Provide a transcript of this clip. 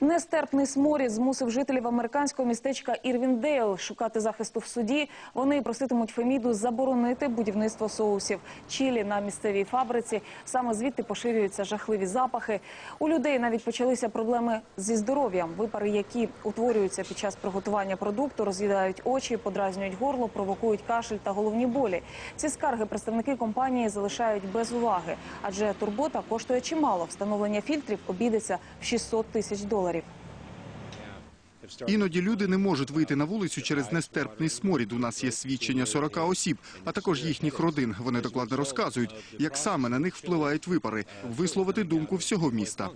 Нестерпний сморід змусив жителів американського містечка Ірвіндейл шукати захисту в суді. Вони проситимуть Феміду заборонити будівництво соусів чілі на місцевій фабриці. Саме звідти поширюються жахливі запахи. У людей навіть почалися проблеми зі здоров'ям. Випари, які утворюються під час приготування продукту, роз'їдають очі, подразнюють горло, провокують кашель та головні болі. Ці скарги представники компанії залишають без уваги, адже турбота коштує чимало. Встановлення фільтрів обійдеться в $600 тисяч. Іноді люди не можуть вийти на вулицю через нестерпний сморід. У нас є свідчення 40 осіб, а також їхніх родин. Вони докладно розказують, як саме на них впливають випари. Висловити думку всього міста.